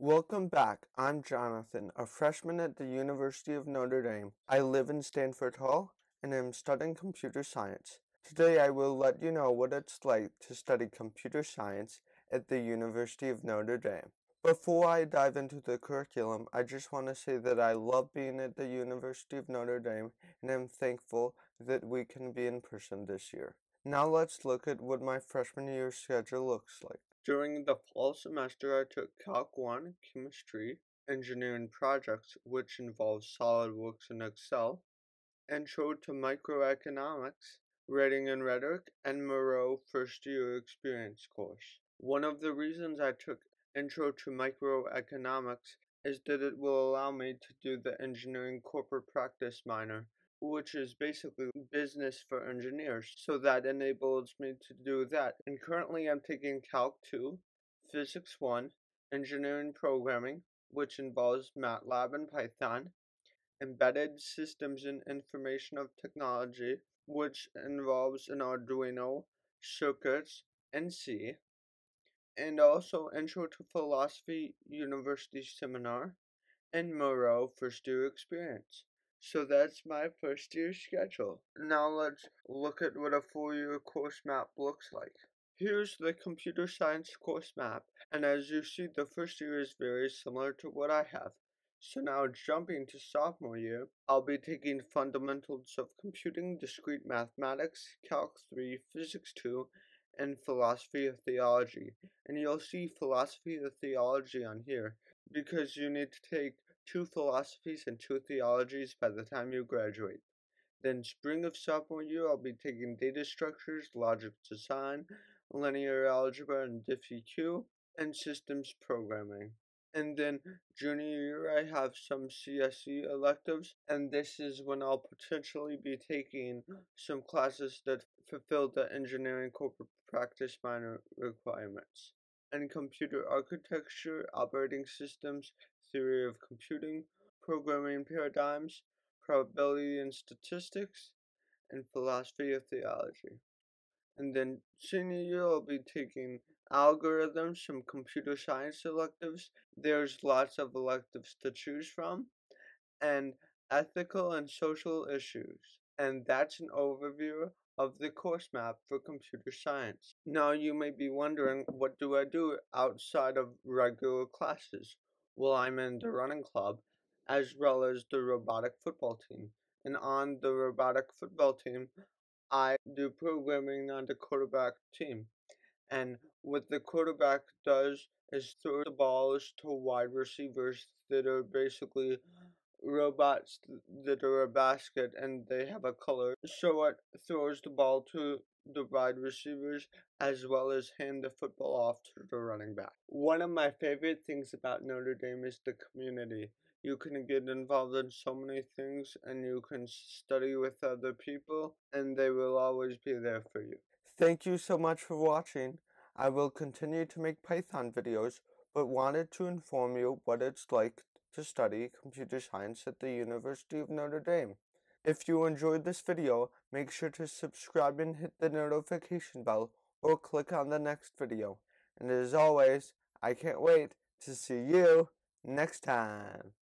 Welcome back. I'm Jonathan, a freshman at the University of Notre Dame. I live in Stanford Hall and am studying computer science. Today I will let you know what it's like to study computer science at the University of Notre Dame. Before I dive into the curriculum, I just want to say that I love being at the University of Notre Dame and am thankful that we can be in person this year. Now let's look at what my freshman year schedule looks like. During the fall semester, I took Calc 1, Chemistry, Engineering Projects, which involves SolidWorks and Excel, Intro to Microeconomics, Reading and Rhetoric, and Moreau First Year Experience course. One of the reasons I took Intro to Microeconomics is that it will allow me to do the Engineering Corporate Practice minor, which is basically business for engineers, so that enables me to do that. And currently I'm taking Calc 2, Physics 1, Engineering Programming, which involves MATLAB and Python, Embedded Systems and Information of Technology, which involves an Arduino, circuits, and C, and also Intro to Philosophy University Seminar, and Moreau First Year Experience. So that's my first year schedule. Now let's look at what a 4-year course map looks like. Here's the computer science course map, and as you see, the first year is very similar to what I have. So now jumping to sophomore year, I'll be taking Fundamentals of Computing, Discrete Mathematics, Calc 3, Physics 2, and Philosophy of Theology. And you'll see Philosophy of Theology on here because you need to take 2 philosophies and 2 theologies by the time you graduate. Then spring of sophomore year, I'll be taking Data Structures, Logic Design, Linear Algebra, and Diff Eq, and Systems Programming. And then junior year, I have some CSE electives, and this is when I'll potentially be taking some classes that fulfill the Engineering Corporate Practice minor requirements. And computer architecture, operating systems, theory of computing, programming paradigms, probability and statistics, and philosophy of theology. And then senior year, I'll be taking algorithms, some computer science electives. There's lots of electives to choose from, and ethical and social issues. And that's an overview of the course map for computer science. Now you may be wondering, what do I do outside of regular classes? Well, I'm in the running club, as well as the robotic football team. And on the robotic football team, I do programming on the quarterback team. And what the quarterback does is throw the balls to wide receivers that are basically robots that are a basket and they have a color. So it throws the ball to the wide receivers as well as hand the football off to the running back. One of my favorite things about Notre Dame is the community. You can get involved in so many things and you can study with other people and they will always be there for you. Thank you so much for watching. I will continue to make Python videos, but wanted to inform you what it's like to study computer science at the University of Notre Dame. If you enjoyed this video, make sure to subscribe and hit the notification bell or click on the next video. And as always, I can't wait to see you next time.